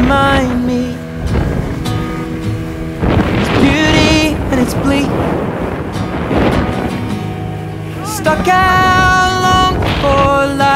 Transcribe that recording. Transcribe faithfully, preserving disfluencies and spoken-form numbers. remind me. It's beauty and it's bleak, stuck out long for life.